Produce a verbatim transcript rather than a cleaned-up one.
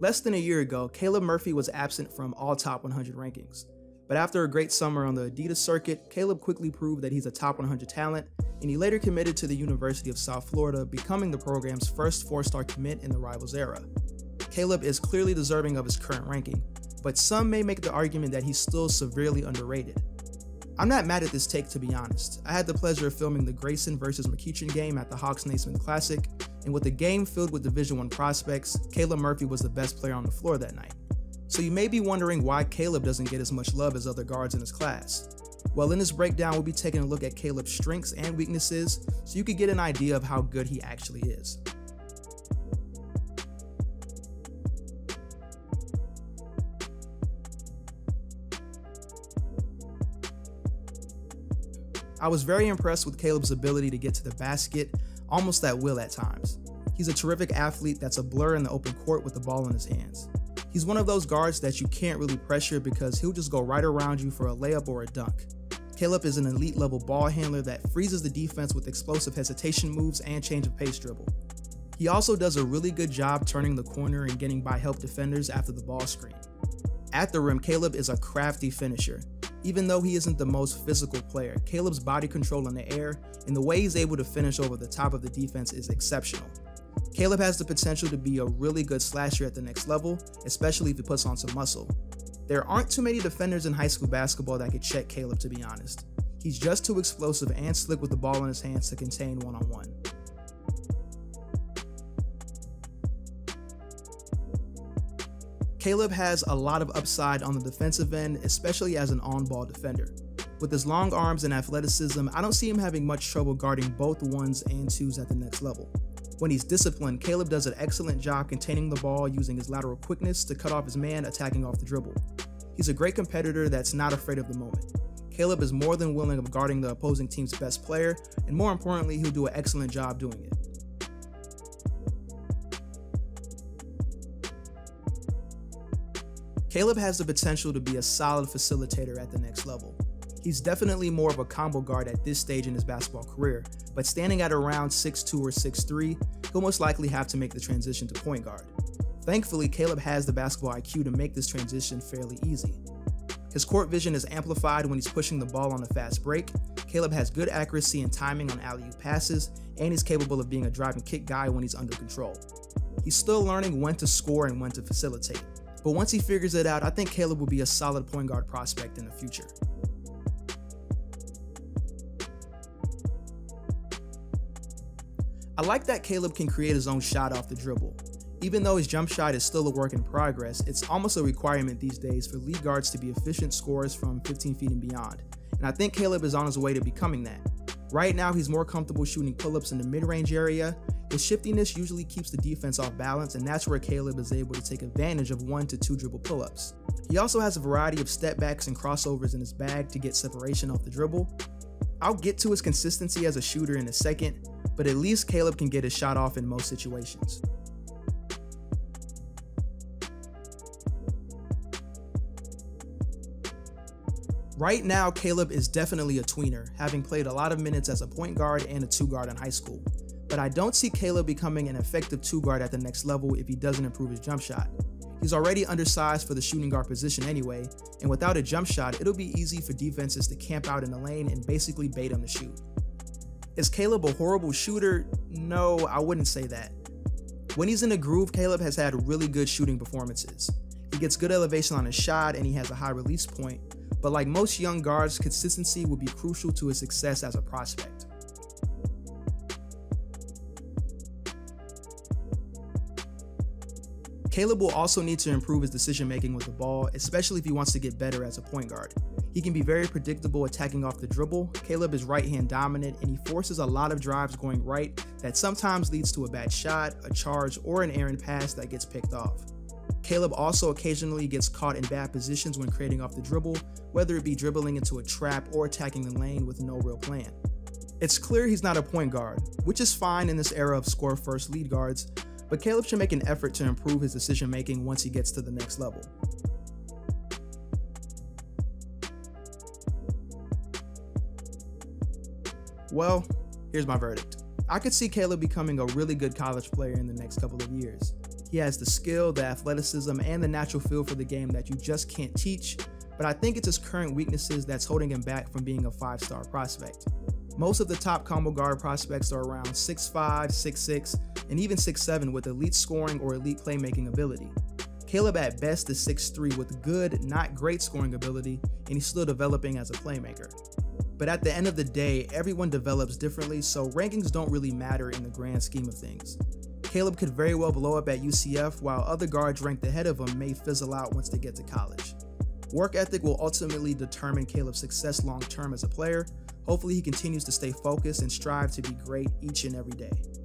Less than a year ago, Caleb Murphy was absent from all top one hundred rankings. But after a great summer on the Adidas circuit, Caleb quickly proved that he's a top one hundred talent, and he later committed to the University of South Florida, becoming the program's first four-star commit in the Rivals era. Caleb is clearly deserving of his current ranking, but some may make the argument that he's still severely underrated. I'm not mad at this take, to be honest. I had the pleasure of filming the Grayson versus McEachin game at the Hawks Naismith Classic, and with a game filled with Division one prospects, Caleb Murphy was the best player on the floor that night. So you may be wondering why Caleb doesn't get as much love as other guards in his class. Well, in this breakdown, we'll be taking a look at Caleb's strengths and weaknesses so you can get an idea of how good he actually is. I was very impressed with Caleb's ability to get to the basket, almost at will at times. He's a terrific athlete that's a blur in the open court with the ball in his hands. He's one of those guards that you can't really pressure because he'll just go right around you for a layup or a dunk. Caleb is an elite level ball handler that freezes the defense with explosive hesitation moves and change of pace dribble. He also does a really good job turning the corner and getting by help defenders after the ball screen. At the rim, Caleb is a crafty finisher. Even though he isn't the most physical player, Caleb's body control in the air and the way he's able to finish over the top of the defense is exceptional. Caleb has the potential to be a really good slasher at the next level, especially if he puts on some muscle. There aren't too many defenders in high school basketball that could check Caleb, to be honest. He's just too explosive and slick with the ball in his hands to contain one-on-one. Caleb has a lot of upside on the defensive end, especially as an on-ball defender. With his long arms and athleticism, I don't see him having much trouble guarding both ones and twos at the next level. When he's disciplined, Caleb does an excellent job containing the ball using his lateral quickness to cut off his man attacking off the dribble. He's a great competitor that's not afraid of the moment. Caleb is more than willing of guarding the opposing team's best player, and more importantly, he'll do an excellent job doing it. Caleb has the potential to be a solid facilitator at the next level. He's definitely more of a combo guard at this stage in his basketball career, but standing at around six two or six three, he'll most likely have to make the transition to point guard. Thankfully, Caleb has the basketball I Q to make this transition fairly easy. His court vision is amplified when he's pushing the ball on a fast break. Caleb has good accuracy and timing on alley-oop passes, and he's capable of being a drive and kick guy when he's under control. He's still learning when to score and when to facilitate. But once he figures it out, I think Caleb will be a solid point guard prospect in the future. I like that Caleb can create his own shot off the dribble. Even though his jump shot is still a work in progress, it's almost a requirement these days for lead guards to be efficient scorers from fifteen feet and beyond. And I think Caleb is on his way to becoming that. Right now, he's more comfortable shooting pull-ups in the mid-range area. His shiftiness usually keeps the defense off balance, and that's where Caleb is able to take advantage of one to two dribble pull-ups. He also has a variety of step-backs and crossovers in his bag to get separation off the dribble. I'll get to his consistency as a shooter in a second, but at least Caleb can get his shot off in most situations. Right now, Caleb is definitely a tweener, having played a lot of minutes as a point guard and a two guard in high school. But I don't see Caleb becoming an effective two guard at the next level if he doesn't improve his jump shot. He's already undersized for the shooting guard position anyway, and without a jump shot, it'll be easy for defenses to camp out in the lane and basically bait him to shoot. Is Caleb a horrible shooter? No, I wouldn't say that. When he's in a groove, Caleb has had really good shooting performances. He gets good elevation on his shot and he has a high release point, but like most young guards, consistency will be crucial to his success as a prospect. Caleb will also need to improve his decision-making with the ball, especially if he wants to get better as a point guard. He can be very predictable attacking off the dribble. Caleb is right-hand dominant, and he forces a lot of drives going right that sometimes leads to a bad shot, a charge, or an errant pass that gets picked off. Caleb also occasionally gets caught in bad positions when creating off the dribble, whether it be dribbling into a trap or attacking the lane with no real plan. It's clear he's not a point guard, which is fine in this era of score-first lead guards, but Caleb should make an effort to improve his decision-making once he gets to the next level. Well, here's my verdict. I could see Caleb becoming a really good college player in the next couple of years. He has the skill, the athleticism, and the natural feel for the game that you just can't teach, but I think it's his current weaknesses that's holding him back from being a five-star prospect. Most of the top combo guard prospects are around six five, six six, and even six seven with elite scoring or elite playmaking ability. Caleb at best is six three with good, not great scoring ability, and he's still developing as a playmaker. But at the end of the day, everyone develops differently, so rankings don't really matter in the grand scheme of things. Caleb could very well blow up at U C F, while other guards ranked ahead of him may fizzle out once they get to college. Work ethic will ultimately determine Caleb's success long term as a player. Hopefully he continues to stay focused and strive to be great each and every day.